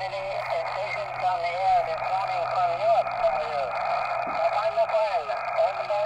Many patients on the air, they're coming from Europe for you. But I'm a friend.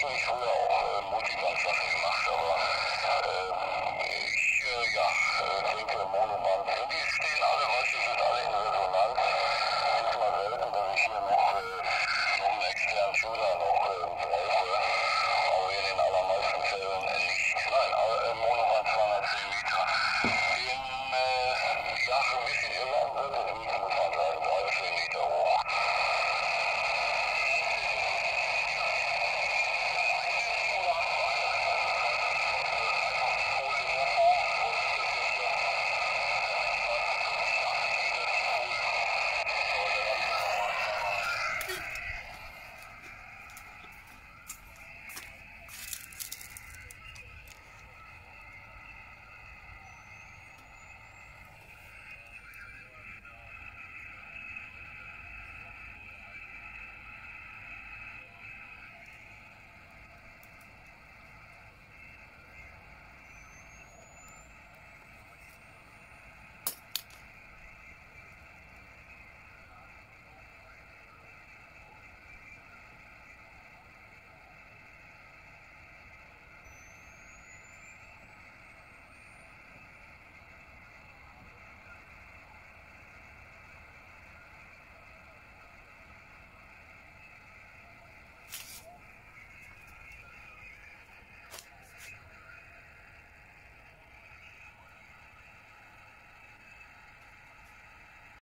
natürlich früher auch Multibank-Sachen gemacht, aber